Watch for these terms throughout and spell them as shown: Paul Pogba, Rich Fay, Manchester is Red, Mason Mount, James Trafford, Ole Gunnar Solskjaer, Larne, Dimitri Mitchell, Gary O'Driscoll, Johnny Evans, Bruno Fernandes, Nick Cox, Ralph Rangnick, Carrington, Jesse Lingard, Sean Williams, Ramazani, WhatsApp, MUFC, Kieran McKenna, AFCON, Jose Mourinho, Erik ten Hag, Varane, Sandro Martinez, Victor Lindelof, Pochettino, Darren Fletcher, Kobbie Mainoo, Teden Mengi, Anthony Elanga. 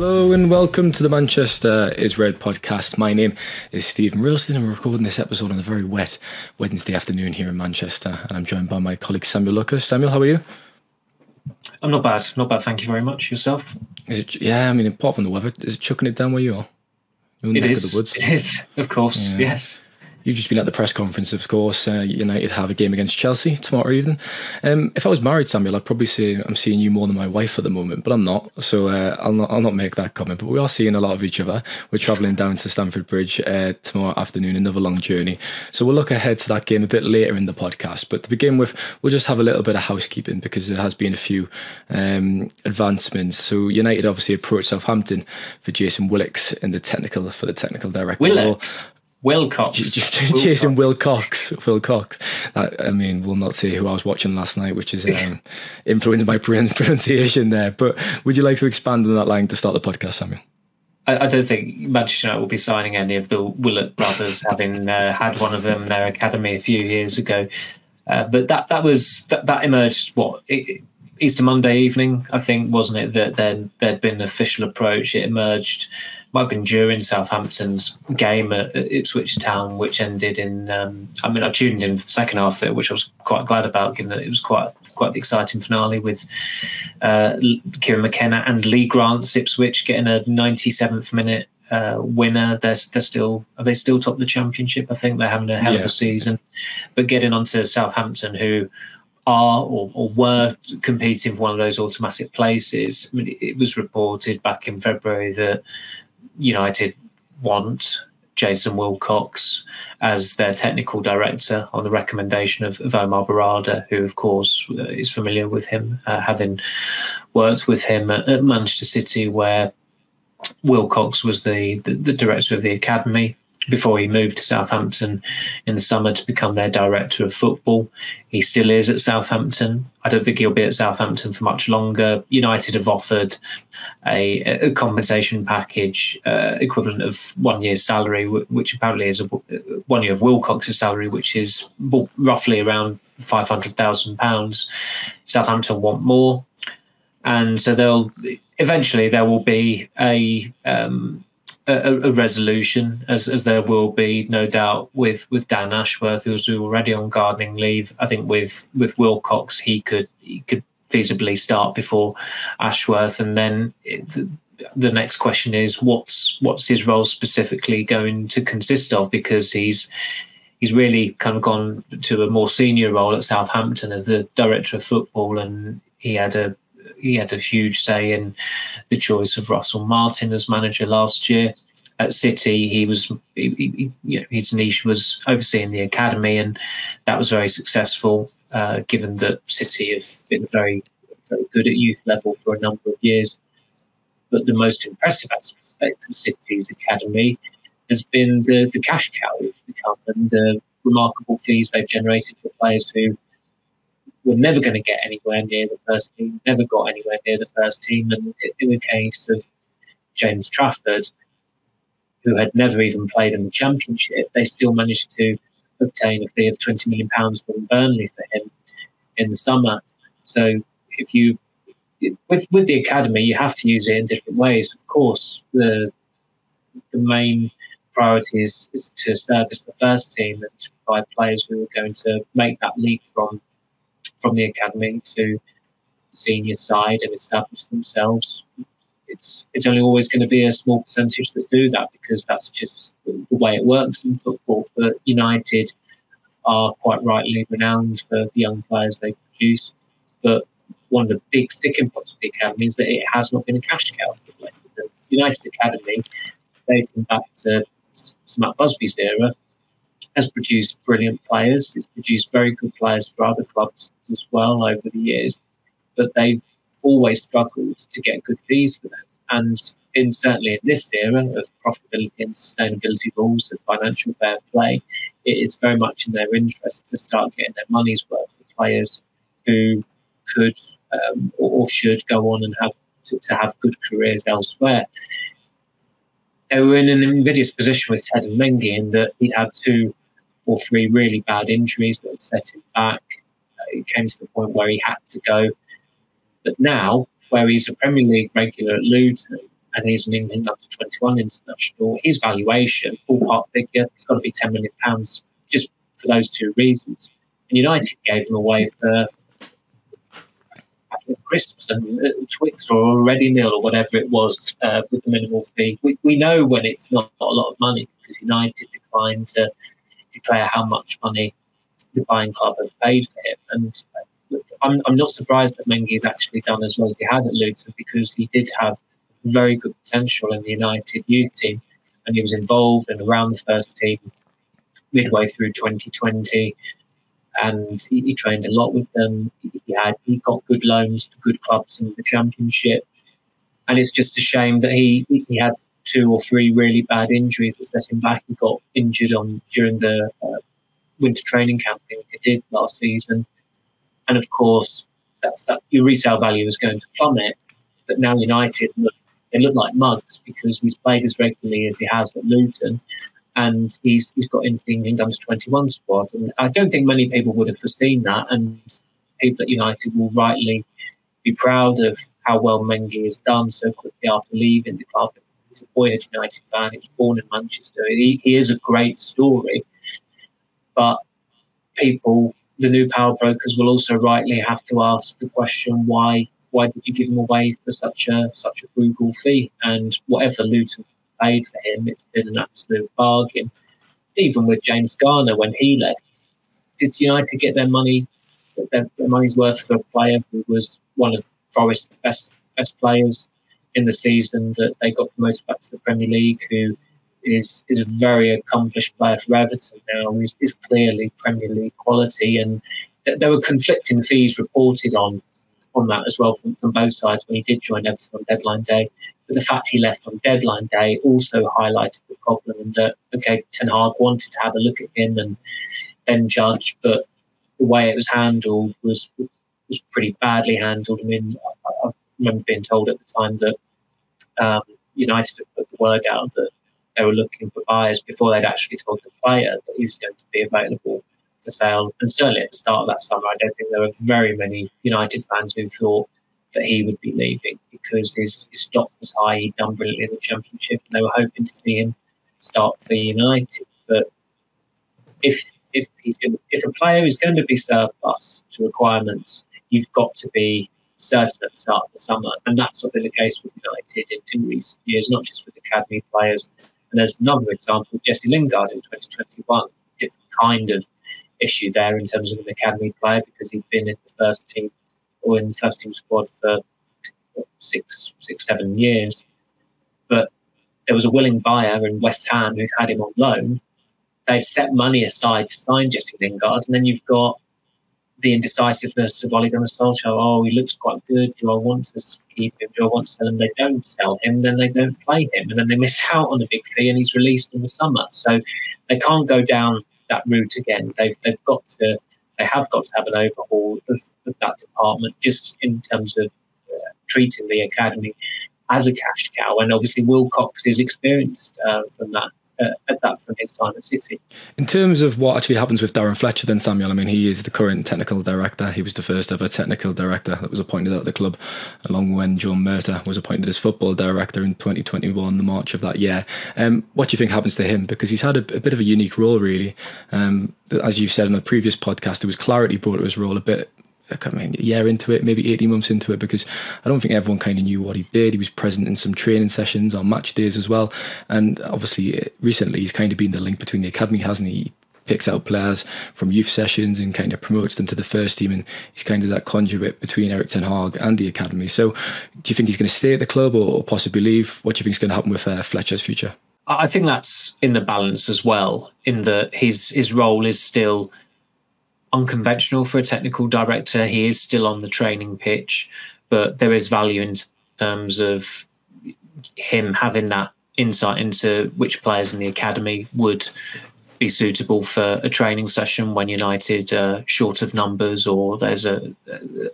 Hello and welcome to the Manchester is Red podcast. My name is Steven Railston and we're recording this episode on a very wet Wednesday afternoon here in Manchester, and I'm joined by my colleague Samuel Luckhurst. Samuel, how are you? I'm not bad, thank you very much. Yourself? Is it? Yeah, I mean, apart from the weather, is it chucking it down where you are? You're in the neck of the woods. It is, of course, yeah. Yes. You've just been at the press conference, of course. United have a game against Chelsea tomorrow evening. If I was married, Samuel, I'd probably say I'm seeing you more than my wife at the moment, but I'm not. So I'll not make that comment. But we are seeing a lot of each other. We're travelling down to Stamford Bridge tomorrow afternoon, another long journey. So we'll look ahead to that game a bit later in the podcast. But to begin with, we'll just have a little bit of housekeeping because there has been a few advancements. So United obviously approached Southampton for Jason Wilcox in the technical, for the technical director. Wilcox. Wilcox. Jason Wilcox. Wilcox. I mean, we'll not say who I was watching last night, which is influenced my pronunciation there. But would you like to expand on that line to start the podcast, Samuel? I don't think Manchester United will be signing any of the Willock brothers, having had one of them in their academy a few years ago. But that emerged, what, Easter Monday evening, I think, wasn't it? That there'd been an official approach. It emerged. Might have been during Southampton's game at Ipswich Town, which ended in. I mean, I tuned in for the second half of it, which I was quite glad about, given that it was quite the exciting finale with Kieran McKenna and Lee Grant's Ipswich getting a 97th minute winner. Are they still top of the Championship? I think they're having a hell of a season. But getting onto Southampton, who are or were competing for one of those automatic places. I mean, it was reported back in February that United want Jason Wilcox as their technical director on the recommendation of Omar Barada, who, of course, is familiar with him, having worked with him at Manchester City, where Wilcox was the director of the academy before he moved to Southampton in the summer to become their director of football. He still is at Southampton. I don't think he'll be at Southampton for much longer. United have offered a compensation package equivalent of 1 year's salary, which apparently is 1 year of Wilcox's salary, which is roughly around £500,000. Southampton want more. And so eventually there will be a resolution, as there will be, no doubt, with Dan Ashworth, who's already on gardening leave. I think with Wilcox, he could feasibly start before Ashworth, and then the next question is what's his role specifically going to consist of, because he's really kind of gone to a more senior role at Southampton as the director of football, and he had a huge say in the choice of Russell Martin as manager last year. At City, his niche was overseeing the academy, and that was very successful, given that City have been very, very good at youth level for a number of years. But the most impressive aspect of City's academy has been the cash cow it's become, and the remarkable fees they've generated for players who were never going to get anywhere near the first team, never got anywhere near the first team. And in the case of James Trafford, who had never even played in the Championship, they still managed to obtain a fee of £20 million from Burnley for him in the summer. So if you, with the academy, you have to use it in different ways. Of course, the main priority is to service the first team and to provide players who are going to make that leap from the academy to senior side and establish themselves. It's only always going to be a small percentage that do that, because that's just the way it works in football. But United are quite rightly renowned for the young players they produce. But one of the big sticking points of the academy is that it has not been a cash cow. The United academy, dating back to Matt Busby's era, has produced brilliant players. It's produced very good players for other clubs as well over the years, but they've always struggled to get good fees for them. And certainly in this era of profitability and sustainability rules of financial fair play, it is very much in their interest to start getting their money's worth for players who could or should go on and have to have good careers elsewhere. They were in an invidious position with Teden Mengi, in that he had 2 or 3 really bad injuries that had set him back. It came to the point where he had to go. But now, where he's a Premier League regular at Luton and he's an England under 21 international. His valuation, ballpark figure, it's got to be £10 million just for those two reasons. And United gave him away for crisps and Twix or already nil or whatever it was with the minimal fee. We know when it's not a lot of money because United declined to declare how much money the buying club has paid for him. And I'm not surprised that Mengi has actually done as well as he has at Luton because he did have very good potential in the United youth team and he was involved and around the first team midway through 2020. And he trained a lot with them. He got good loans to good clubs in the Championship. And it's just a shame that he had two or three really bad injuries that set him back. He got injured during the winter training camp thing he did last season. And of course, your resale value is going to plummet. But now United, they look like mugs because he's played as regularly as he has at Luton. And he's got into the England under-21 squad. And I don't think many people would have foreseen that. And people at United will rightly be proud of how well Mengi has done so quickly after leaving the club. He's a boyhood United fan. He was born in Manchester. He is a great story. But people, the new power brokers, will also rightly have to ask the question, why did you give him away for such a frugal fee? And whatever Luton paid for him, it's been an absolute bargain. Even with James Garner when he left, did United get their money's worth for a player who was one of Forest's best players in the season that they got promoted back to the Premier League, who is a very accomplished player for Everton now, is clearly Premier League quality. And there were conflicting fees reported on that as well from both sides when he did join Everton on deadline day. But the fact he left on deadline day also highlighted the problem, and that, okay, Ten Hag wanted to have a look at him and then judge, but the way it was handled was pretty badly handled. I mean, I remember being told at the time that United had put the word out that they were looking for buyers before they'd actually told the player that he was going to be available for sale. And certainly at the start of that summer, I don't think there were very many United fans who thought that he would be leaving because his stock was high. He'd done brilliantly in the Championship and they were hoping to see him start for United. But if a player is going to be surplus to requirements, you've got to be certain at the start of the summer. And that's sort of been the case with United in recent years, not just with academy players. And there's another example, Jesse Lingard in 2021, different kind of issue there in terms of an academy player because he'd been in the first team or in the first team squad for six, 7 years. But there was a willing buyer in West Ham who'd had him on loan. They'd set money aside to sign Jesse Lingard, and then you've got the indecisiveness of Ole Gunnar Solskjaer. Oh, he looks quite good. Do I want to keep him? Do I want to sell him? They don't sell him, then they don't play him, and then they miss out on a big fee, and he's released in the summer. So they can't go down that route again. They have got to have an overhaul of that department, just in terms of treating the academy as a cash cow. And obviously, Wilcox is experienced from that. From his time at City. In terms of what actually happens with Darren Fletcher then, Samuel, I mean, he is the current technical director. He was the first ever technical director that was appointed at the club, along when John Murtagh was appointed as football director in 2021, the March of that year. What do you think happens to him? Because he's had a bit of a unique role, really. As you've said in the previous podcast, there was clarity brought to his role a bit, I mean, a year into it, maybe 18 months into it, because I don't think everyone kind of knew what he did. He was present in some training sessions on match days as well. And obviously, recently, he's kind of been the link between the academy, hasn't he? He picks out players from youth sessions and kind of promotes them to the first team. And he's kind of that conduit between Erik ten Hag and the academy. So do you think he's going to stay at the club or possibly leave? What do you think is going to happen with Fletcher's future? I think that's in the balance as well, in that his role is still unconventional for a technical director. He is still on the training pitch, but there is value in terms of him having that insight into which players in the academy would be suitable for a training session when United are short of numbers or there's an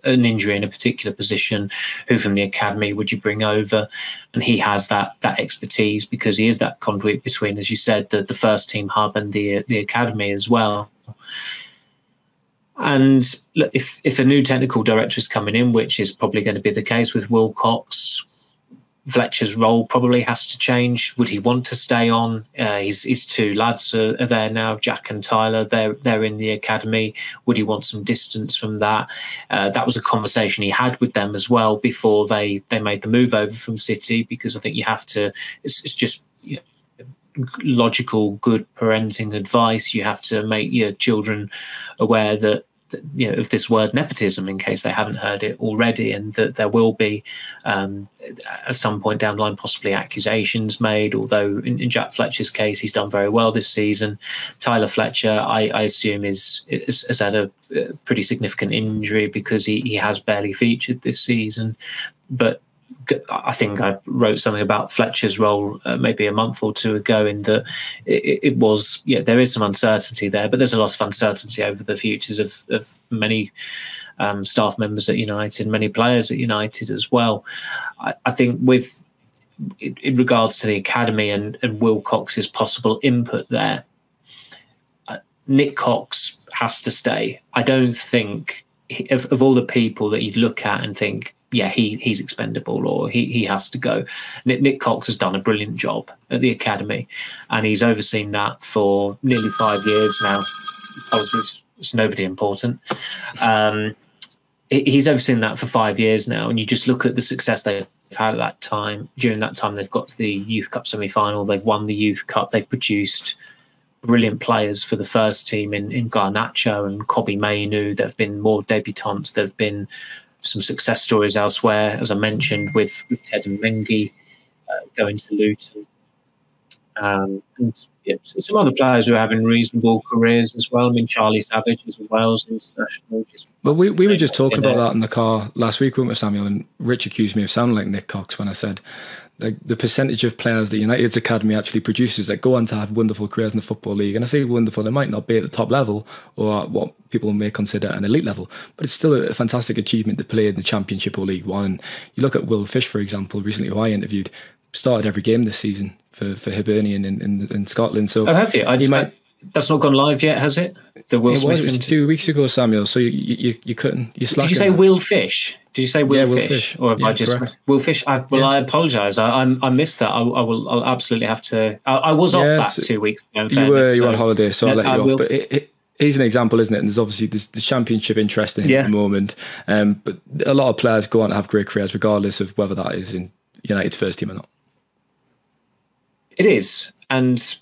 injury in a particular position. Who from the academy would you bring over? And he has that expertise because he is that conduit between, as you said, the first team hub and the academy as well. And look, if a new technical director is coming in, which is probably going to be the case with Wilcox, Fletcher's role probably has to change. Would he want to stay on? His two lads are there now, Jack and Tyler. They're in the academy. Would he want some distance from that? That was a conversation he had with them as well before they made the move over from City, because I think you have to. It's just, you know, logical, good parenting advice. You have to make your children aware that, you know, of this word nepotism, in case they haven't heard it already, and that there will be at some point down the line possibly accusations made, although in Jack Fletcher's case he's done very well this season. Tyler Fletcher, I assume, has had a pretty significant injury because he has barely featured this season. But I think I wrote something about Fletcher's role maybe a month or two ago, in that it was, yeah, there is some uncertainty there, but there's a lot of uncertainty over the futures of many staff members at United, many players at United as well. I think with, in regards to the academy and Wilcox's possible input there, Nick Cox has to stay. I don't think, of all the people that you'd look at and think, yeah, he's expendable, or he has to go. Nick Cox has done a brilliant job at the academy, and he's overseen that for nearly 5 years now. It's nobody important. He's overseen that for 5 years now, and you just look at the success they've had at that time. During that time, they've got to the Youth Cup semi-final, they've won the Youth Cup, they've produced brilliant players for the first team in Garnacho and Kobbie Mainoo. There have been more debutantes. There have been some success stories elsewhere, as I mentioned, with Teden Mengi going to Luton. And yeah, some other players who are having reasonable careers as well. I mean, Charlie Savage is a Wales international. Well, we were just talking about that in the car last week, weren't we, Samuel? And Rich accused me of sounding like Nick Cox when I said the percentage of players that United's academy actually produces that go on to have wonderful careers in the Football League. And I say wonderful, they might not be at the top level or at what people may consider an elite level, but it's still a fantastic achievement to play in the Championship or League One. And you look at Will Fish, for example, recently, who I interviewed, started every game this season for Hibernian in Scotland. So have you? That's not gone live yet, has it? The Will Smith. It was 2 weeks ago, Samuel. So you couldn't. You slacking. Did you say Will Fish? Did you say Will Fish? Or have I just correct. Will Fish? I apologise. I missed that. I'll absolutely have to. I was off that 2 weeks ago. You were on holiday, so I'll let you off. But here's an example, isn't it? And there's obviously the Championship interest in him at the moment. But a lot of players go on to have great careers, regardless of whether that is in United's first team or not. It is, and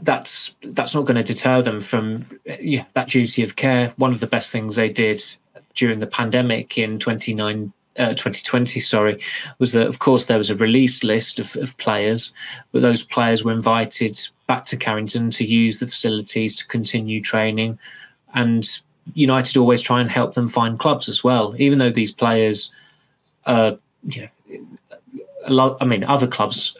that's not going to deter them from that duty of care. One of the best things they did during the pandemic in 2020, sorry, was that, of course, there was a release list of players, but those players were invited back to Carrington to use the facilities to continue training, and United always try and help them find clubs as well, even though these players are, I mean, other clubs,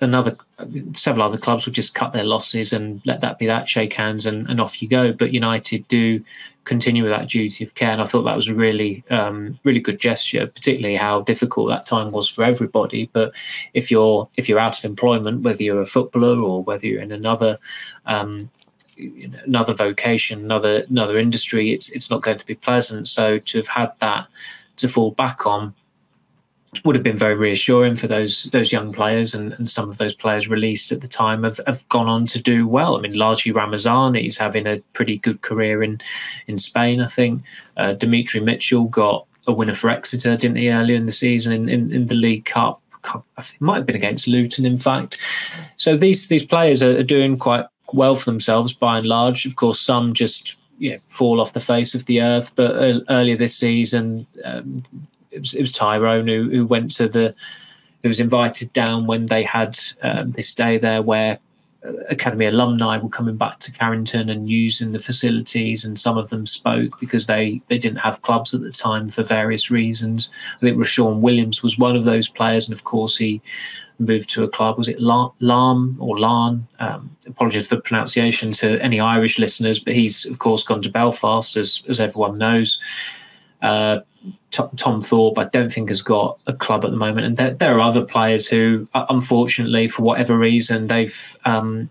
several other clubs will just cut their losses and let that be that, shake hands and off you go. But United do continue with that duty of care, and I thought that was a really, really good gesture, particularly how difficult that time was for everybody. But if you're out of employment, whether you're a footballer or whether you're in another vocation, another industry, it's not going to be pleasant. So to have had that to fall back on would have been very reassuring for those young players, and some of those players released at the time have gone on to do well. I mean, largely Ramazani is having a pretty good career in Spain, I think. Dimitri Mitchell got a winner for Exeter, didn't he, earlier in the season in the League Cup. It might have been against Luton, in fact. So these players are doing quite well for themselves by and large. Of course, some just fall off the face of the earth, but earlier this season, it was Tyrone who went to who was invited down when they had this day there where academy alumni were coming back to Carrington and using the facilities, and some of them spoke because they didn't have clubs at the time for various reasons. I think Sean Williams was one of those players, and of course he moved to a club. Was it Larne? Apologies for the pronunciation to any Irish listeners, but he's of course gone to Belfast, as everyone knows. Tom Thorpe, I don't think, has got a club at the moment, and there are other players who, unfortunately, for whatever reason, they've been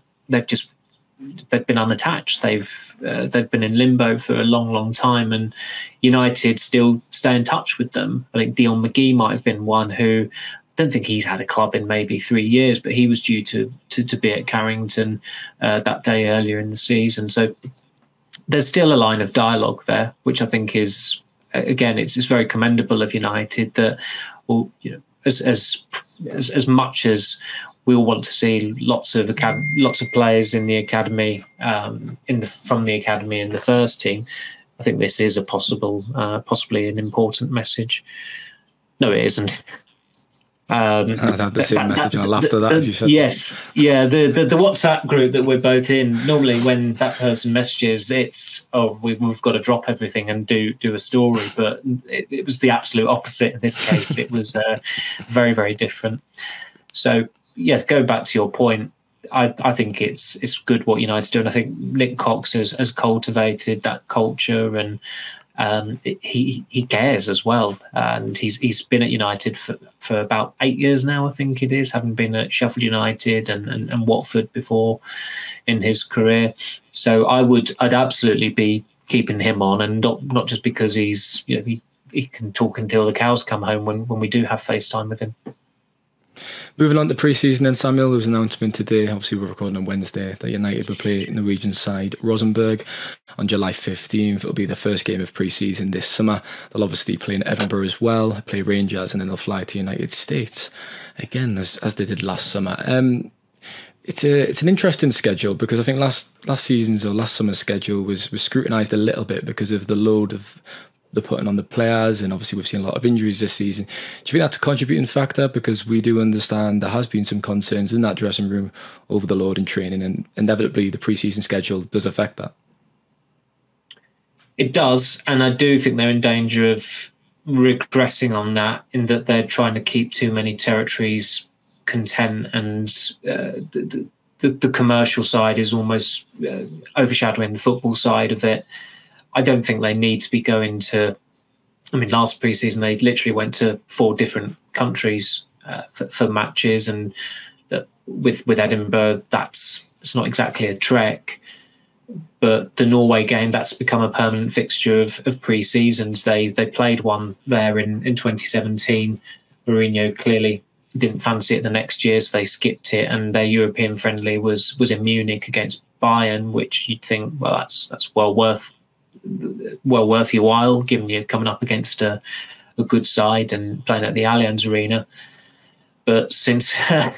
unattached. They've been in limbo for a long, long time, and United still stay in touch with them. I think Dion McGee might have been one who don't think he's had a club in maybe 3 years, but he was due to be at Carrington that day earlier in the season. So there's still a line of dialogue there, which I think is, again, it's very commendable of United that, well, you know, as much as we all want to see lots of players in the academy, from the academy in the first team, I think this is a possibly an important message. No, it isn't. I've had the same message. I laughed at that as you said. Yes, yeah. The WhatsApp group that we're both in, normally when that person messages, it's, oh, we've got to drop everything and do a story. But it was the absolute opposite in this case. It was very, very different. So yes, going back to your point, I think it's good what United's doing. I think Nick Cox has cultivated that culture, and he cares as well, and he's been at United for about 8 years now, I think it is, having been at Sheffield United and Watford before in his career. So I'd absolutely be keeping him on, and not just because he's, you know, he can talk until the cows come home when we do have FaceTime with him. Moving on to pre-season then, Samuel, there was an announcement today, obviously we're recording on Wednesday, that United will play Norwegian side Rosenborg on July 15th. It'll be the first game of pre-season this summer. They'll obviously play in Edinburgh as well, play Rangers, and then they'll fly to the United States again, as they did last summer. It's an interesting schedule, because I think last season's or last summer's schedule was scrutinised a little bit because of the load of they're putting on the players, and obviously we've seen a lot of injuries this season. Do you think that's a contributing factor? Because we do understand there has been some concerns in that dressing room over the load in training, and inevitably the pre-season schedule does affect that. It does, and I do think they're in danger of regressing on that, in that they're trying to keep too many territories content, and the commercial side is almost overshadowing the football side of it. I don't think they need to be going to, I mean, last pre-season they literally went to 4 different countries for matches, and with Edinburgh, it's not exactly a trek, but the Norway game, that's become a permanent fixture of pre-seasons. They played one there in 2017. Mourinho clearly didn't fancy it the next year, so they skipped it, and their European friendly was in Munich against Bayern, which you'd think, well, that's well worth your while, given you're coming up against a good side and playing at the Allianz Arena. But since Holger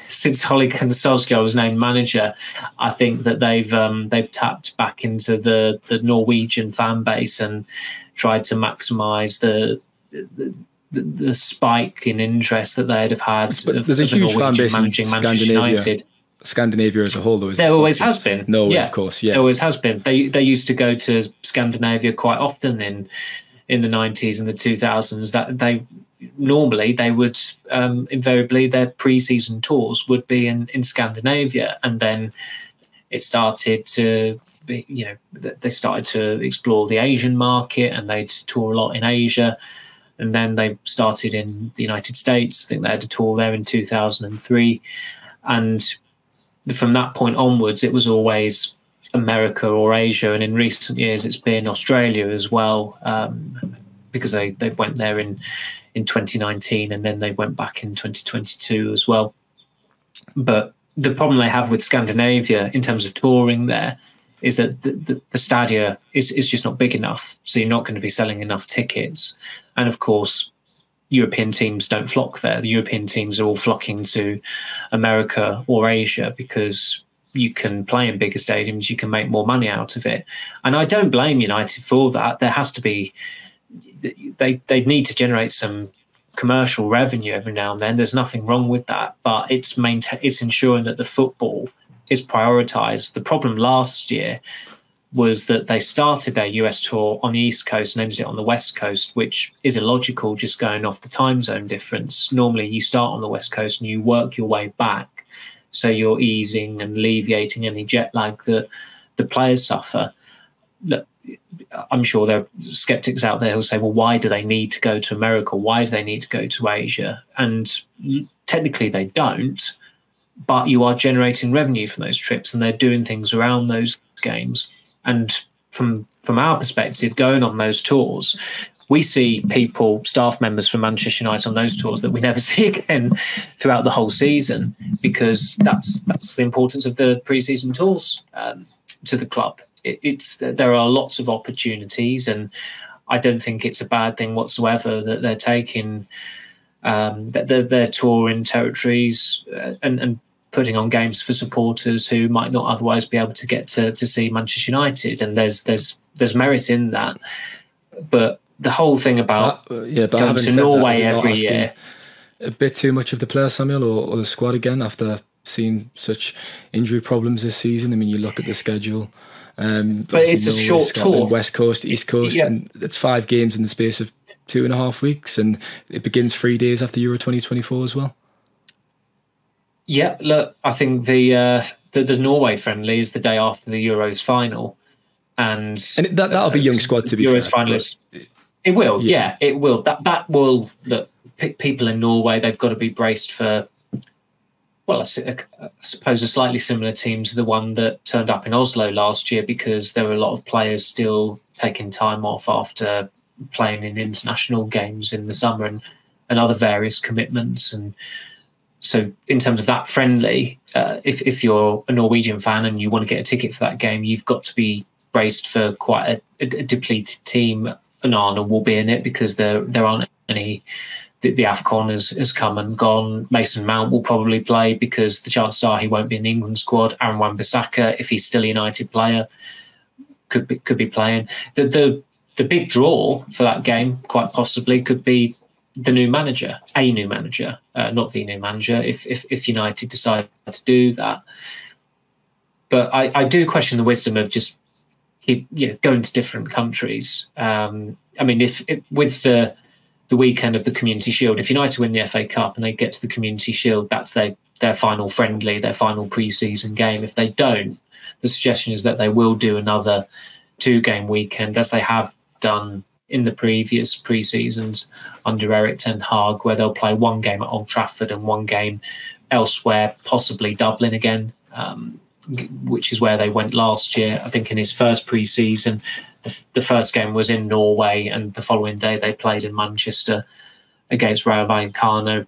Skodskjær was named manager, I think that they've tapped back into the Norwegian fan base and tried to maximise the spike in interest that they'd have had. But there's a huge fan base managing Manchester United. Scandinavia as a whole, though, there always has been. No, yeah, of course, yeah, there always has been. They used to go to Scandinavia quite often in the 90s and the 2000s. That they would invariably, their pre-season tours would be in Scandinavia, and then it started to be, you know, they started to explore the Asian market, and they'd tour a lot in Asia, and then they started in the United States. I think they had a tour there in 2003, and from that point onwards, it was always America or Asia, and in recent years, it's been Australia as well, because they went there in 2019, and then they went back in 2022 as well. But the problem they have with Scandinavia in terms of touring there is that the stadia is just not big enough, so you're not going to be selling enough tickets. And of course, European teams don't flock there. The European teams are all flocking to America or Asia because you can play in bigger stadiums, you can make more money out of it. And I don't blame United for that. There has to be, they need to generate some commercial revenue every now and then. There's nothing wrong with that, but it's ensuring that the football is prioritised. The problem last year was that they started their US tour on the East Coast and ended it on the West Coast, which is illogical just going off the time zone difference. Normally you start on the West Coast and you work your way back, so you're easing and alleviating any jet lag that the players suffer. Look, I'm sure there are sceptics out there who'll say, well, why do they need to go to America? Why do they need to go to Asia? And technically they don't, but you are generating revenue from those trips, and they're doing things around those games. And from our perspective, going on those tours, we see people, staff members from Manchester United on those tours that we never see again throughout the whole season, because that's the importance of the pre-season tours to the club. There are lots of opportunities, and I don't think it's a bad thing whatsoever that they're taking that they're touring territories and putting on games for supporters who might not otherwise be able to get to see Manchester United, and there's merit in that. But the whole thing about going to Norway every year, a bit too much of the player, Samuel, or the squad again, after seeing such injury problems this season. I mean, you look at the schedule. But it's a short tour. West Coast, East Coast, and it's 5 games in the space of 2.5 weeks, and it begins 3 days after Euro 2024 as well. Yeah, look, I think the Norway friendly is the day after the Euros final, and that'll be young squad to be Euros finalists. It will, yeah, it will. That will look. People in Norway, they've got to be braced for. Well, I suppose a slightly similar team to the one that turned up in Oslo last year, because there were a lot of players still taking time off after playing in international games in the summer and other various commitments. And so in terms of that friendly, if you're a Norwegian fan and you want to get a ticket for that game, you've got to be braced for quite a depleted team. And Arna will be in it because there aren't any... The AFCON has come and gone. Mason Mount will probably play because the chances are he won't be in the England squad. Aaron Wan-Bissaka, if he's still a United player, could be playing. The big draw for that game, quite possibly, could be the new manager, not the new manager, if United decide to do that. But I do question the wisdom of just going to different countries. I mean, if with the weekend of the Community Shield, if United win the FA Cup and they get to the Community Shield, that's their final friendly, their final pre-season game. If they don't, the suggestion is that they will do another 2-game weekend, as they have done in the previous pre-seasons under Erik ten Hag, where they'll play 1 game at Old Trafford and 1 game elsewhere, possibly Dublin again, which is where they went last year. I think in his first pre-season, the first game was in Norway, and the following day they played in Manchester against Rayo Vallecano,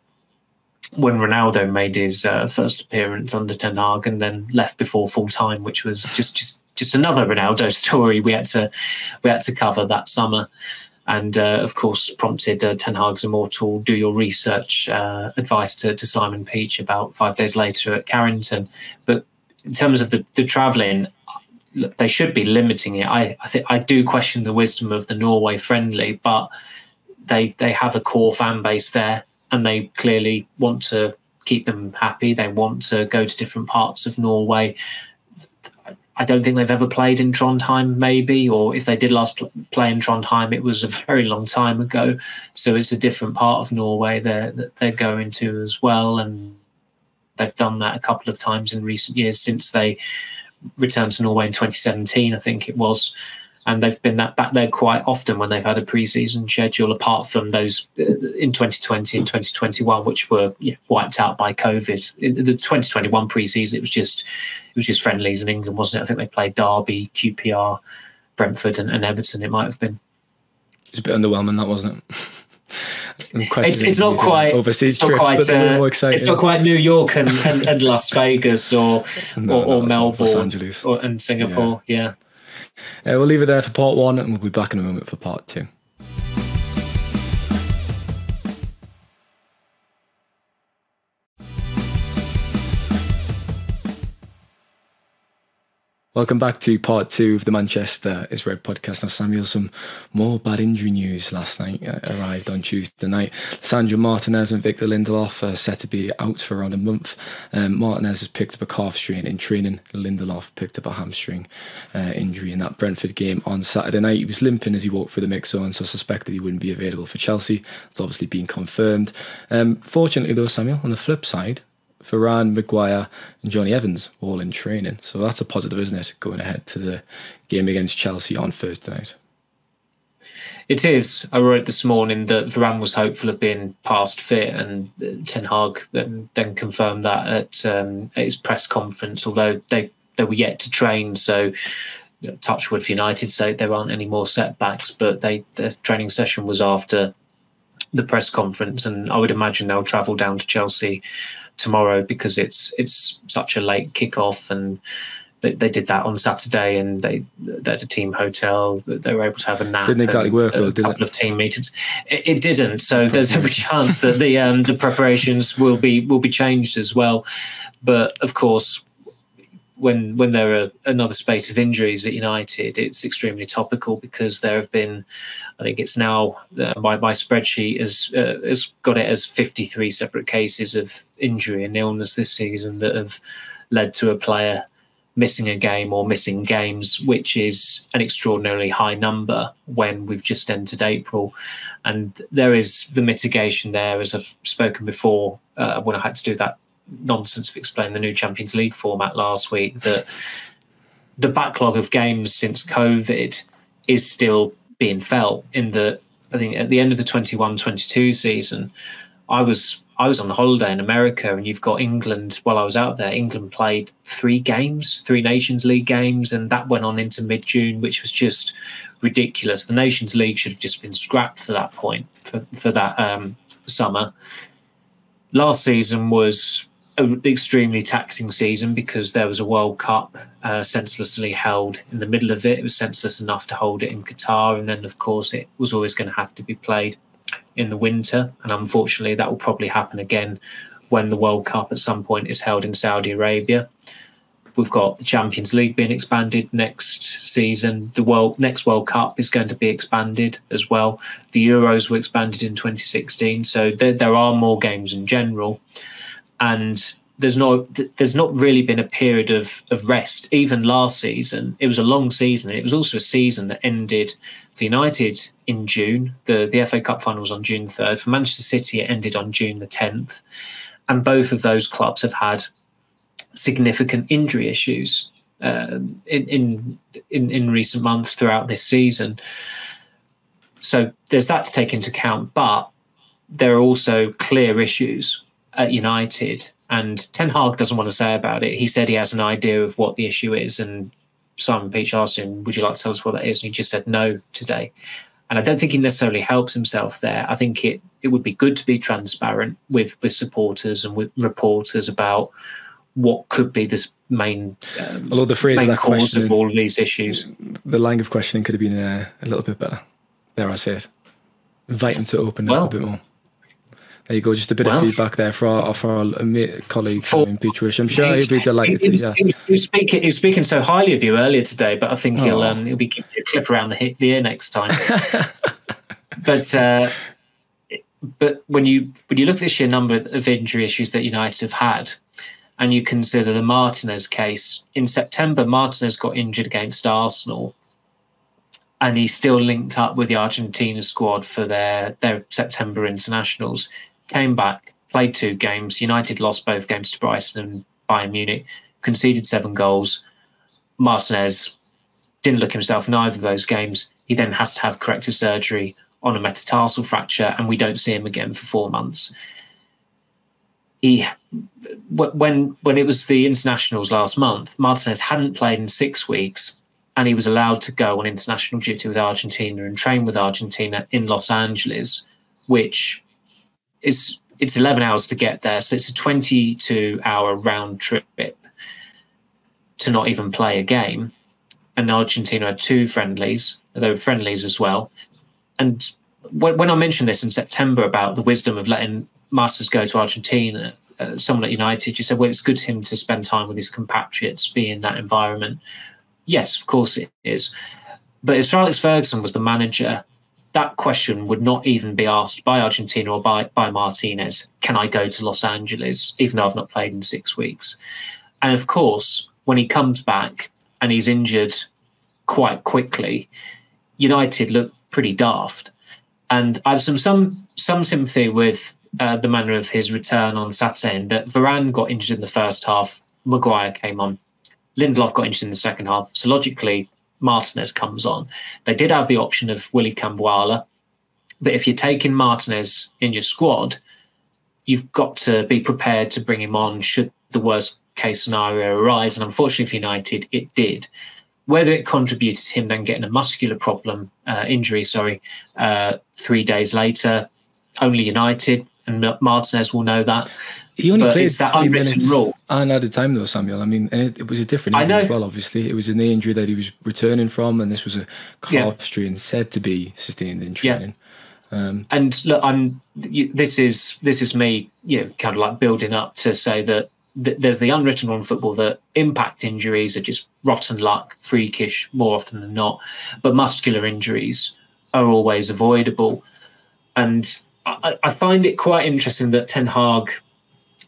when Ronaldo made his first appearance under Ten Hag and then left before full time, which was just another Ronaldo story we had to cover that summer, and of course prompted Ten Hag's immortal "Do your research" advice to Simon Peach about 5 days later at Carrington. But in terms of the travelling, they should be limiting it. I do question the wisdom of the Norway friendly, but they have a core fan base there, and they clearly want to keep them happy. They want to go to different parts of Norway. I don't think they've ever played in Trondheim, maybe, or if they did last play in Trondheim, it was a very long time ago. So it's a different part of Norway they're going to as well, and they've done that a couple of times in recent years since they returned to Norway in 2017, I think it was, and they've been back there quite often when they've had a pre-season schedule, apart from those in 2020 and 2021, which were wiped out by COVID. In the 2021 pre-season, it was just friendlies in England, wasn't it? I think they played Derby, QPR, Brentford, and Everton. It might have been. It was a bit underwhelming, that, wasn't it? It's not quite New York and Las Vegas or Melbourne, Los Angeles and Singapore. Yeah. We'll leave it there for part 1, and we'll be back in a moment for part 2. Welcome back to part 2 of the Manchester is Red podcast. Now, Samuel, some more bad injury news last night arrived on Tuesday night. Sandro Martinez and Victor Lindelof are set to be out for around a month. Martinez has picked up a calf strain in training. Lindelof picked up a hamstring injury in that Brentford game on Saturday night. He was limping as he walked through the mix zone, so I suspect that he wouldn't be available for Chelsea. It's obviously been confirmed. Fortunately, though, Samuel, on the flip side, Varane, Maguire and Johnny Evans all in training. So that's a positive, isn't it, going ahead to the game against Chelsea on Thursday night? It is. I wrote this morning that Varane was hopeful of being past fit, and Ten Hag then confirmed that at his press conference, although they were yet to train. So touchwood for United, say there aren't any more setbacks, but their training session was after the press conference, and I would imagine they'll travel down to Chelsea tomorrow because it's such a late kickoff, and they did that on Saturday, and they had a team hotel. They were able to have a nap. Didn't exactly work, though, did it? A couple of team meetings. It didn't. So there's every chance that the preparations will be changed as well. But of course, when there are another space of injuries at United, it's extremely topical because there have been, I think it's now, my spreadsheet has got it as 53 separate cases of injury and illness this season that have led to a player missing a game or missing games, which is an extraordinarily high number when we've just entered April. And there is the mitigation there, as I've spoken before, when I had to do that nonsense of explaining the new Champions League format last week, that the backlog of games since COVID is still being felt. In the, I think at the end of the 21-22 season, I was on holiday in America, and you've got England. While I was out there, England played three Nations League games, and that went on into mid-June, which was just ridiculous. The Nations League should have just been scrapped for that point, for that summer. Last season was an extremely taxing season because there was a World Cup senselessly held in the middle of it. It was senseless enough to hold it in Qatar, and then, of course, it was always going to have to be played in the winter, and unfortunately that will probably happen again when the World Cup at some point is held in Saudi Arabia. We've got the Champions League being expanded next season. The next World Cup is going to be expanded as well. The Euros were expanded in 2016, so there are more games in general, and there's not really been a period of rest. Even last season, it was a long season. It was also a season that ended for United in June. The FA Cup final was on June 3rd. For Manchester City, it ended on June the 10th. And both of those clubs have had significant injury issues in recent months throughout this season. So there's that to take into account. But there are also clear issues at United, and Ten Hag doesn't want to say about it. He said he has an idea of what the issue is, and Simon Peach asked him, would you like to tell us what that is? And he just said no today. And I don't think he necessarily helps himself there. I think it would be good to be transparent with supporters and with reporters about what could be this main, I love the phrase main of that cause of all of these issues. The line of questioning could have been a little bit better. There, I say it. Invite him to open up a bit more. There you go, just a bit of feedback there for our colleague Simon Peach. I'm sure he'll be delighted. He was speaking so highly of you earlier today, but I think he'll be giving you a clip around the ear next time. But when you look at the sheer number of injury issues that United have had, and you consider the Martinez case, in September Martinez got injured against Arsenal, and he's still linked up with the Argentina squad for their September internationals. Came back, played 2 games. United lost both games to Brighton and Bayern Munich, conceded 7 goals. Martinez didn't look himself in either of those games. He then has to have corrective surgery on a metatarsal fracture, and we don't see him again for 4 months. When it was the internationals last month, Martinez hadn't played in 6 weeks, and he was allowed to go on international duty with Argentina and train with Argentina in Los Angeles, which is, it's 11 hours to get there, so it's a 22-hour round trip to not even play a game. And Argentina had 2 friendlies, they were friendlies as well. And when I mentioned this in September about the wisdom of letting Martinez go to Argentina, someone at United, you said, well, it's good for him to spend time with his compatriots, be in that environment. Yes, of course it is. But if Sir Alex Ferguson was the manager, that question would not even be asked by Argentina or by Martinez. Can I go to Los Angeles, even though I've not played in 6 weeks? And of course, when he comes back and he's injured quite quickly, United look pretty daft. And I have some sympathy with the manner of his return on Saturday, in that Varane got injured in the first half, Maguire came on, Lindelof got injured in the second half, so logically Martinez comes on. They did have the option of Willy Kambwala, but if you're taking Martinez in your squad, you've got to be prepared to bring him on should the worst case scenario arise, and unfortunately for United, it did. Whether it contributed to him then getting a muscular problem, injury, 3 days later, only United and Martinez will know that. He only played that 20 minutes and at a time though, Samuel. I mean, and it was a different injury as well, obviously. It was a knee injury that he was returning from, and this was a calf strain said to be sustained in training. Yeah. And look, this is me, kind of like building up to say that there's the unwritten rule in football that impact injuries are just rotten luck, freakish more often than not, but muscular injuries are always avoidable. And I find it quite interesting that Ten Hag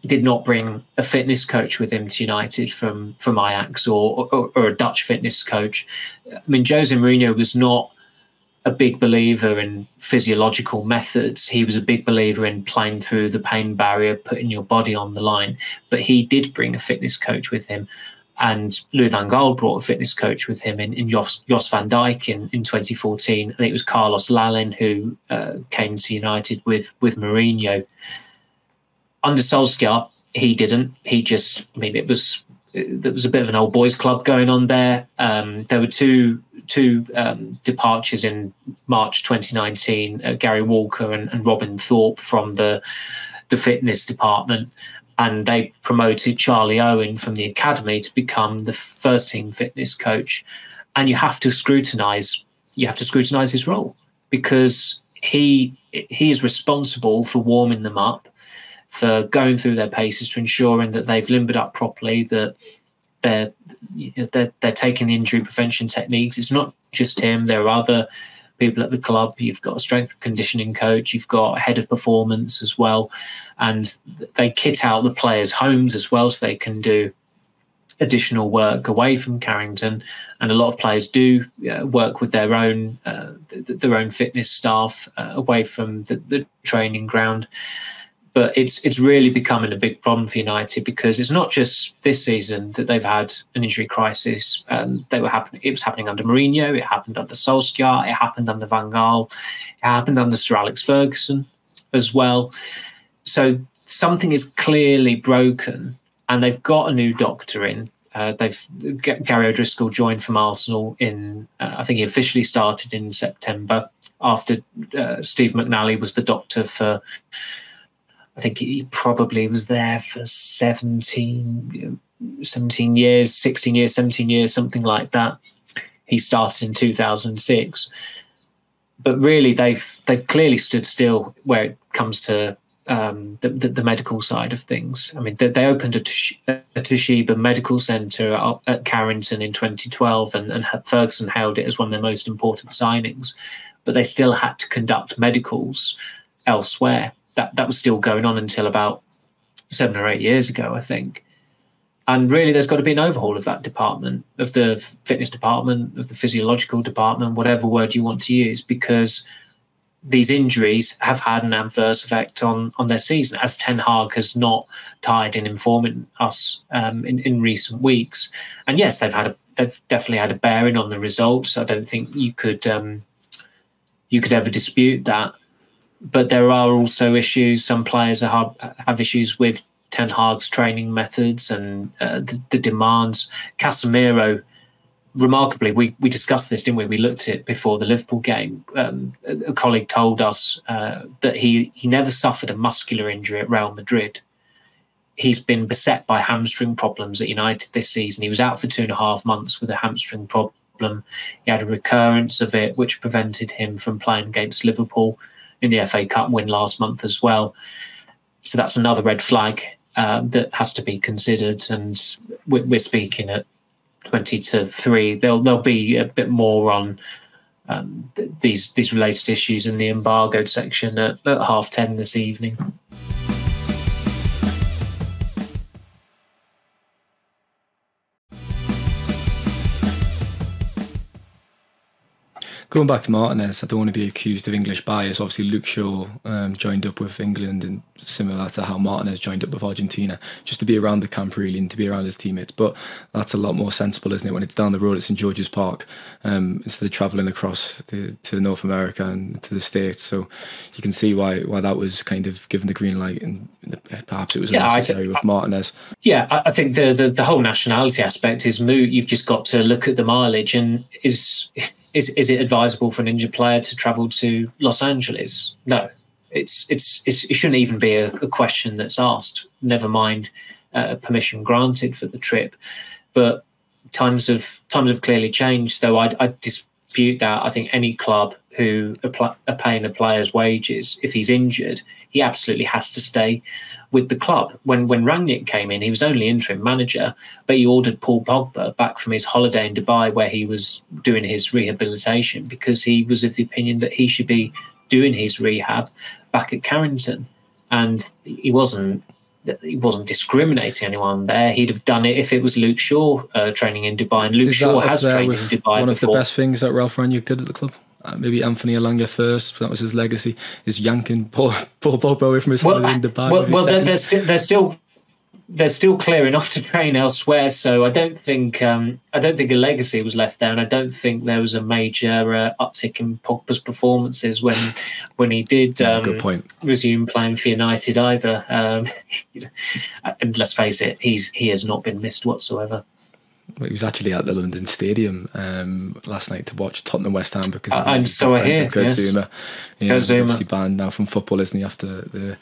did not bring a fitness coach with him to United from Ajax or a Dutch fitness coach. I mean, Jose Mourinho was not a big believer in physiological methods. He was a big believer in playing through the pain barrier, putting your body on the line. But he did bring a fitness coach with him. And Louis van Gaal brought a fitness coach with him in Jos van Dijk in 2014. I think it was Carlos Lalin who came to United with Mourinho. Under Solskjaer, he didn't. He just, I mean, there was a bit of an old boys club going on there. There were two departures in March 2019, Gary Walker and Robin Thorpe from the fitness department, and they promoted Charlie Owen from the academy to become the first team fitness coach. And you have to scrutinise his role, because he is responsible for warming them up, for going through their paces, to ensuring that they've limbered up properly, that they're taking the injury prevention techniques. It's not just him. There are other people at the club. You've got a strength and conditioning coach. You've got a head of performance as well. And they kit out the players' homes as well, so they can do additional work away from Carrington. And a lot of players do work with their own fitness staff away from the training ground. But it's really becoming a big problem for United, because it's not just this season that they've had an injury crisis. It was happening under Mourinho, it happened under Solskjaer, it happened under Van Gaal, it happened under Sir Alex Ferguson as well. So something is clearly broken, and they've got a new doctor in. Gary O'Driscoll joined from Arsenal in, I think he officially started in September, after Steve McNally was the doctor for... I think he probably was there for 16 years, something like that. He started in 2006. But really, they've clearly stood still where it comes to the medical side of things. I mean, they opened a Toshiba Medical Centre at Carrington in 2012, and Ferguson hailed it as one of their most important signings. But they still had to conduct medicals elsewhere. That was still going on until about 7 or 8 years ago, I think. And really, there's got to be an overhaul of that department, of the fitness department, of the physiological department, whatever word you want to use, because these injuries have had an adverse effect on their season, as Ten Hag has not tied in informing us in recent weeks. And yes, they've definitely had a bearing on the results. I don't think you could ever dispute that. But there are also issues. Some players have issues with Ten Hag's training methods and the demands. Casemiro, remarkably, we discussed this, didn't we? We looked at it before the Liverpool game. A colleague told us that he never suffered a muscular injury at Real Madrid. He's been beset by hamstring problems at United this season. He was out for 2.5 months with a hamstring problem. He had a recurrence of it, which prevented him from playing against Liverpool in the FA Cup win last month as well. So that's another red flag that has to be considered. And we're speaking at 2:40. There'll be a bit more on these related issues in the embargoed section at 10:30 this evening. Going back to Martinez, I don't want to be accused of English bias. Obviously, Luke Shaw joined up with England, and similar to how Martinez joined up with Argentina, just to be around the camp really and to be around his teammates. But that's a lot more sensible, isn't it, when it's down the road at St George's Park, instead of travelling across to North America and to the States. So you can see why that was kind of given the green light, and perhaps it was necessary with Martinez. Yeah, I think the whole nationality aspect is moot. You've just got to look at the mileage, and is it advisable for an injured player to travel to Los Angeles? No, it shouldn't even be a question that's asked. Never mind permission granted for the trip. But times have clearly changed. Though I dispute that. I think any club who are paying a player's wages, if he's injured, he absolutely has to stay with the club. When Rangnick came in, he was only interim manager, but he ordered Paul Pogba back from his holiday in Dubai, where he was doing his rehabilitation, because he was of the opinion that he should be doing his rehab back at Carrington. And he wasn't discriminating anyone there. He'd have done it if it was Luke Shaw training in Dubai, and Luke Shaw has trained in Dubai. One of the best things that Ralph Rangnick did at the club. Maybe Anthony Elanga first, that was his legacy, is yanking Paul Pogba away from his holiday in Dubai. Well, they're still clearing off to train elsewhere, so I don't think a legacy was left there, and I don't think there was a major uptick in Pogba's performances when he did resume playing for United either. And let's face it, he has not been missed whatsoever. He was actually at the London Stadium last night to watch Tottenham West Ham, because I hear Kozuma. Yes. You know, obviously banned now from football, isn't he, after the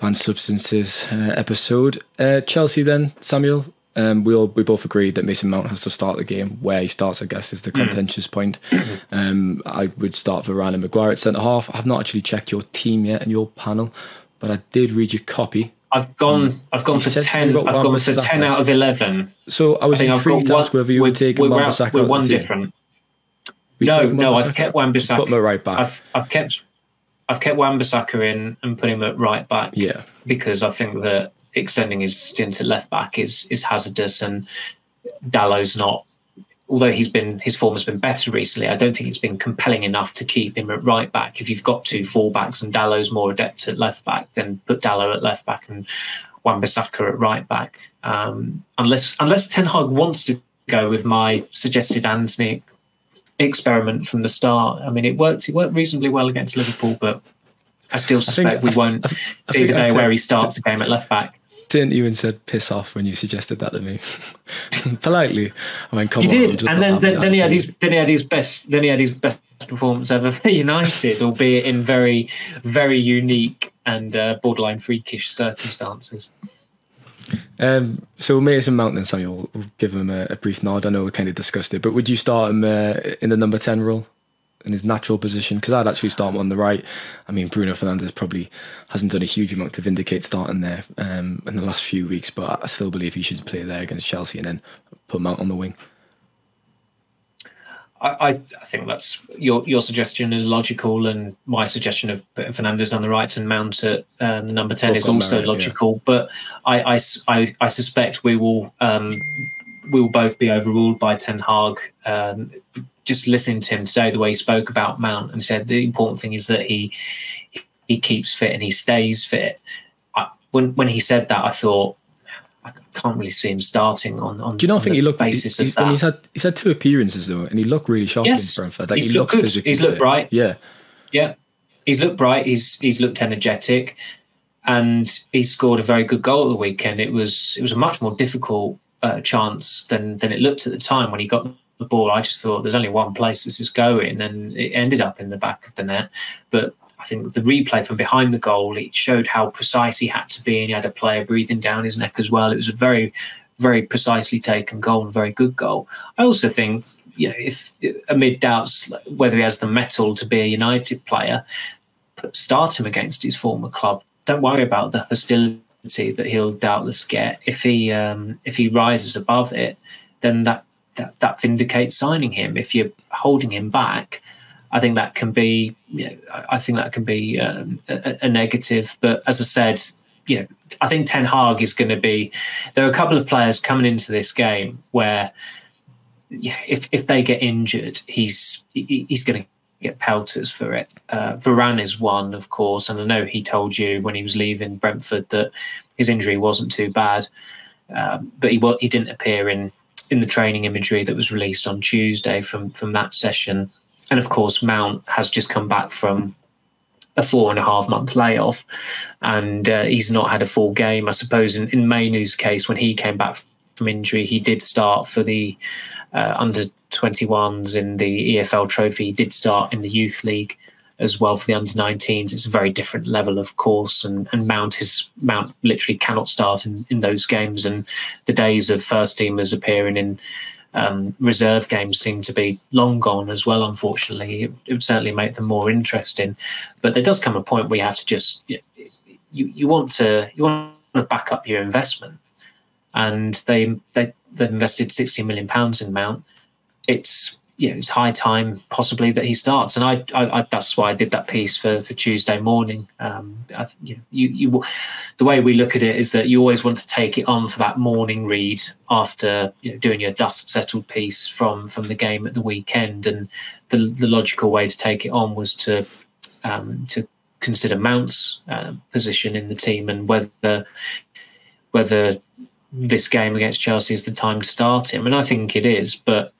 banned substances episode. Chelsea then, Samuel. We both agreed that Mason Mount has to start the game. Where he starts, I guess, is the contentious point. I would start Varane and Maguire at centre half. I have not actually checked your team yet and your panel, but I did read your copy. I've gone for 10. I've gone for 10 out of 11. So I was intrigued to ask whether you would take Wan-Bissaka. We're one different. No, I've kept Wan-Bissaka. Put him at right back. I've kept Wan-Bissaka in and put him at right back. Yeah, because I think that extending his stint at left back is hazardous, and Dallow's not. Although his form has been better recently, I don't think it's been compelling enough to keep him at right back. If you've got two fullbacks and Dallow's more adept at left back, then put Dallow at left back and Wan-Bissaka at right back. Unless Ten Hag wants to go with my suggested Anthony experiment from the start. I mean, it worked reasonably well against Liverpool, but I still suspect we won't see the day where he starts a game at left back. Didn't you, and said piss off when you suggested that to me? Politely, I mean, come on. You did, and then he had his best performance ever for United, albeit in very, very unique and borderline freakish circumstances. So Mason Mount then, Samuel, we'll give him a brief nod. I know we kind of discussed it, but would you start him in the number 10 role? In his natural position, because I'd actually start him on the right. I mean, Bruno Fernandes probably hasn't done a huge amount to vindicate starting there in the last few weeks, but I still believe he should play there against Chelsea and then put him out on the wing. I think that's your suggestion is logical, and my suggestion of putting Fernandes on the right and Mount at number 10 is also merit, logical. Yeah. But I suspect we will both be overruled by Ten Hag. Just listening to him today, the way he spoke about Mount and said the important thing is that he keeps fit and he stays fit. When he said that, I thought, I can't really see him starting on. Do you not think he looked? He's had two appearances though, and he looked really sharp in Brentford. Like, he's looked good. He's looked bright. Yeah. He's looked bright. He's looked energetic, and he scored a very good goal at the weekend. It was a much more difficult chance than it looked at the time when he got the ball. I just thought there's only one place this is going, and it ended up in the back of the net. But I think the replay from behind the goal, it showed how precise he had to be, and he had a player breathing down his neck as well. It was a very, very precisely taken goal and a very good goal. I also think, you know, if amid doubts whether he has the mettle to be a United player, start him against his former club. Don't worry about the hostility that he'll doubtless get. If he rises above it, then that vindicates signing him. If you're holding him back, I think that can be, you know, a negative. But as I said, you know, I think Ten Hag is going to be. There are a couple of players coming into this game where if they get injured, he's going to get pelters for it. Varane is one, of course, and I know he told you when he was leaving Brentford that his injury wasn't too bad, but he didn't appear in the training imagery that was released on Tuesday from that session. And of course, Mount has just come back from a 4.5 month layoff, and he's not had a full game. I suppose in Mainoo's case, when he came back from injury, he did start for the under-21s in the EFL Trophy. He did start in the Youth League as well for the under-19s. It's a very different level, of course, and Mount literally cannot start in those games, and the days of first-teamers appearing in reserve games seem to be long gone as well, unfortunately. It would certainly make them more interesting, but there does come a point where you have to just you want to back up your investment, and they've invested £60 million in Mount. It's high time possibly that he starts, and I that's why I did that piece for Tuesday morning. The way we look at it is that you always want to take it on for that morning read after doing your dust settled piece from the game at the weekend, and the logical way to take it on was to consider Mount's position in the team and whether this game against Chelsea is the time to start him, and I think it is, but.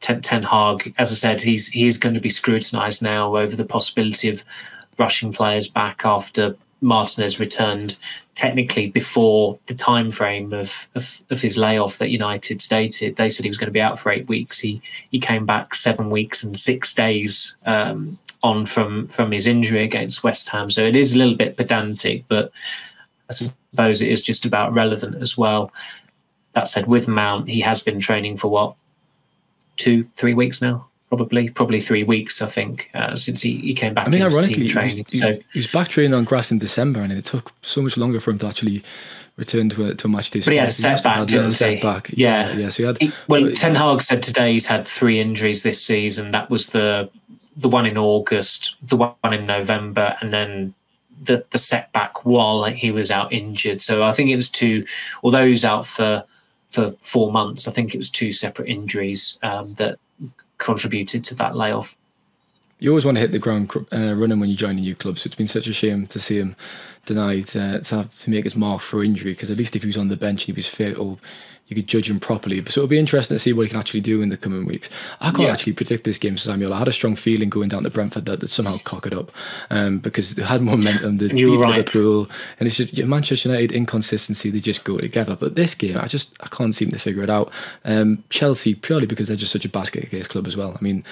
Ten Hag, as I said, he's going to be scrutinised now over the possibility of rushing players back after Martinez returned technically before the time frame of his layoff that United stated. They said he was going to be out for 8 weeks. He came back 7 weeks and 6 days on from his injury against West Ham. So it is a little bit pedantic, but I suppose it is just about relevant as well. That said, with Mount, he has been training for what? 2-3 weeks now, probably 3 weeks, I think, since he came back. I mean, ironically, he was back training on grass in December, and it took so much longer for him to actually return to a match day. But he had a setback, didn't he? Yeah. So Ten Hag said today he's had 3 injuries this season. That was the one in August, the one in November, and then the setback while he was out injured. So I think it was 2, although he was out for 4 months. I think it was 2 separate injuries that contributed to that layoff. You always want to hit the ground running when you join a new club, so it's been such a shame to see him denied to make his mark for injury, because at least if he was on the bench and he was fit, or you could judge him properly. So it'll be interesting to see what he can actually do in the coming weeks. I can't actually predict this game, Samuel. I had a strong feeling going down to Brentford that they'd somehow cock it up, because they had momentum, they beat Liverpool, and it's just Manchester United inconsistency, they just go together. But this game, I can't seem to figure it out. Chelsea, purely because they're just such a basket case club as well. I mean,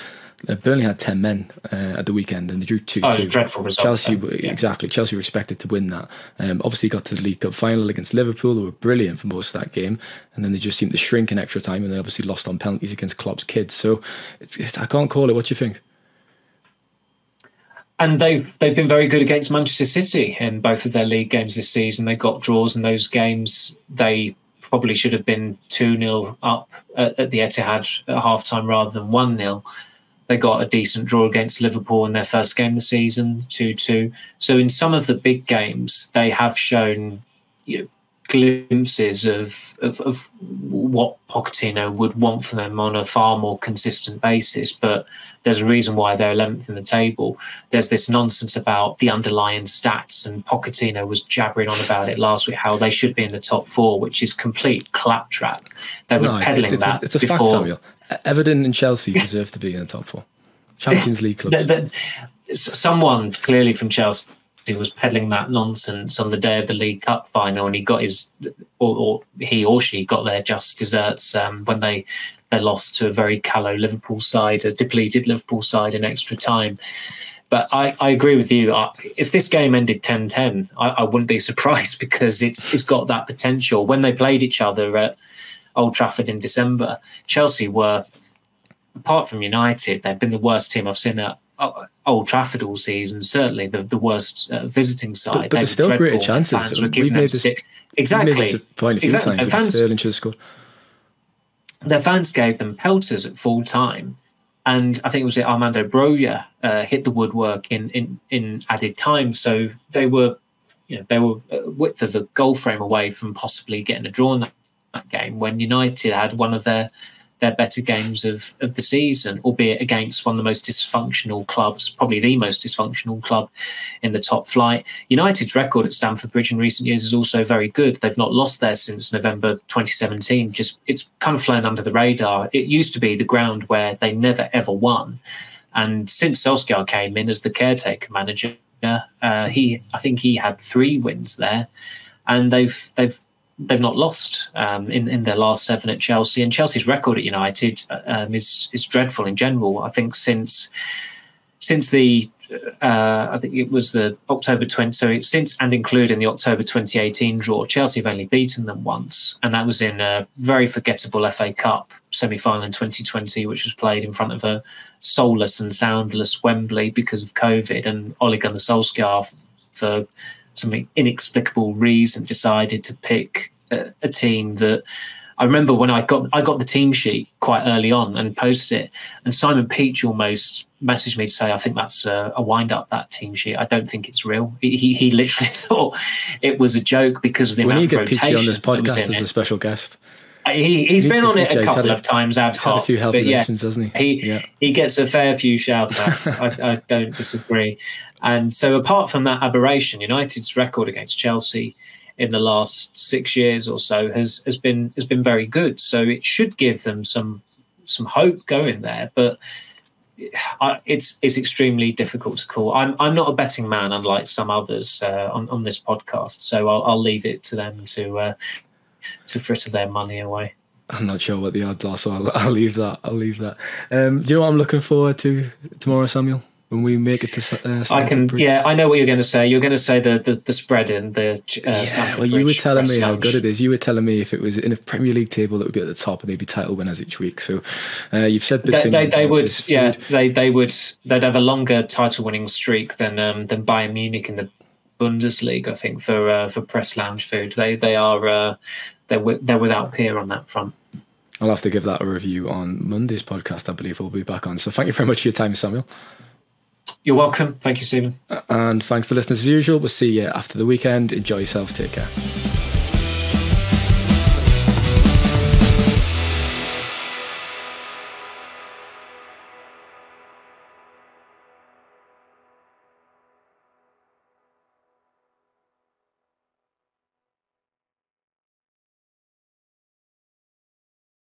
Burnley had 10 men at the weekend and they drew 2-2. It was a dreadful result. Chelsea were expected to win that. Obviously got to the League Cup final against Liverpool. They were brilliant for most of that game, and then they just seemed to shrink in extra time, and they obviously lost on penalties against Klopp's kids. So I can't call it. What do you think? And they've been very good against Manchester City in both of their league games this season. They got draws in those games. They probably should have been 2-0 up at the Etihad at half-time rather than 1-0. They got a decent draw against Liverpool in their first game of the season, 2-2. So in some of the big games, they have shown glimpses of what Pochettino would want for them on a far more consistent basis. But there's a reason why they're 11th in the table. There's this nonsense about the underlying stats, and Pochettino was jabbering on about it last week, how they should be in the top 4, which is complete claptrap. They were peddling that. It's a fact, Samuel. Everton and Chelsea deserve to be in the top 4. Champions League clubs. Someone clearly from Chelsea was peddling that nonsense on the day of the League Cup final, and he got his, or he or she got their just desserts when they lost to a very callow Liverpool side, a depleted Liverpool side in extra time. But I agree with you. If this game ended 10-10, I wouldn't be surprised, because it's got that potential. When they played each other at Old Trafford in December, Chelsea were, apart from United, they've been the worst team I've seen at Old Trafford all season. Certainly the worst visiting side. But there's still greater chances. Fans were giving them stick. Exactly. Their fans gave them pelters at full time, and I think it was Armando Broja hit the woodwork in added time. So they were, they were a width of a goal frame away from possibly getting a draw in that game, when United had one of their their better games of the season, albeit against one of the most dysfunctional clubs, probably the most dysfunctional club in the top flight. United's record at Stamford Bridge in recent years is also very good. They've not lost there since November 2017. Just it's kind of flown under the radar. It used to be the ground where they never, ever won. And since Solskjaer came in as the caretaker manager, he had 3 wins there, and they've not lost in their last 7 at Chelsea. And Chelsea's record at United is dreadful in general. I think since the I think it was the October 20, so since and including the October 2018 draw, Chelsea have only beaten them once, and that was in a very forgettable FA Cup semi-final in 2020, which was played in front of a soulless and soundless Wembley because of COVID, and Ole Gunnar Solskjaer, for some inexplicable reason, decided to pick a team that. I remember when I got the team sheet quite early on and posted it, and Simon Peach almost messaged me to say, I think that's a wind-up, that team sheet. I don't think it's real. He literally thought it was a joke because of the amount of rotation. We need to get Peachy on this podcast as a special guest. He's been on it a couple of times out of top. He's had a few healthy mentions, doesn't he? He gets a fair few shout-outs. I don't disagree. And so apart from that aberration, United's record against Chelsea in the last 6 years or so has been very good. So it should give them some hope going there, but it's extremely difficult to call. I'm not a betting man, unlike some others on this podcast. So I'll leave it to them to fritter their money away. I'm not sure what the odds are, so I'll leave that. Do you know what I'm looking forward to tomorrow, Samuel? When we make it to Stamford Bridge. Yeah, I know what you're going to say. You're going to say the spread in the Stamford Bridge. Well, you were telling me how good it is. You were telling me if it was in a Premier League table that would be at the top and they'd be title winners each week. So you've said big things. They would, yeah. They'd have a longer title winning streak than Bayern Munich in the Bundesliga, I think, for press lounge food. They're without peer on that front. I'll have to give that a review on Monday's podcast. I believe we'll be back on. So thank you very much for your time, Samuel. You're welcome. Thank you, Stephen. And thanks to listeners as usual. We'll see you after the weekend. Enjoy yourself. Take care.